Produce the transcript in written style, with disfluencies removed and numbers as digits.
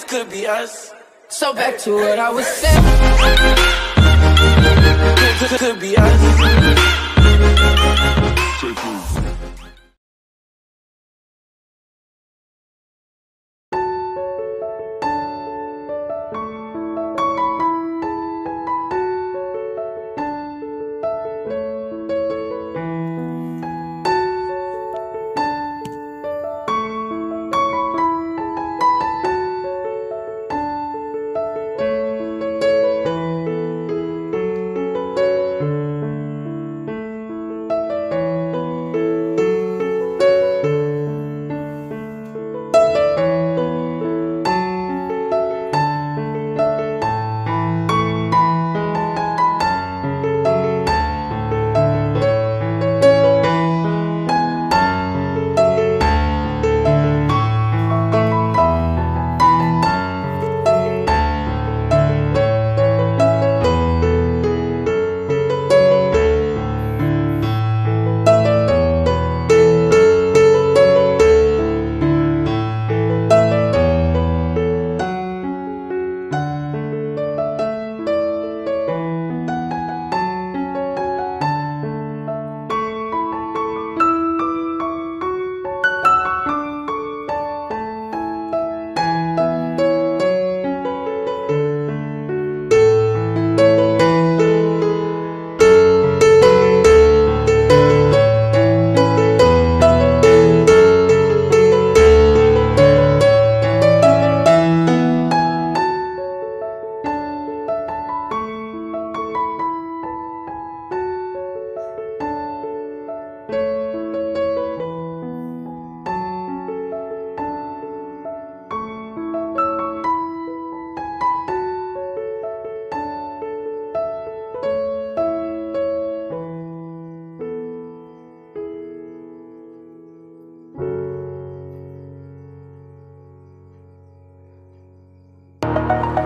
this could be us. So back to what I was saying. This could be us.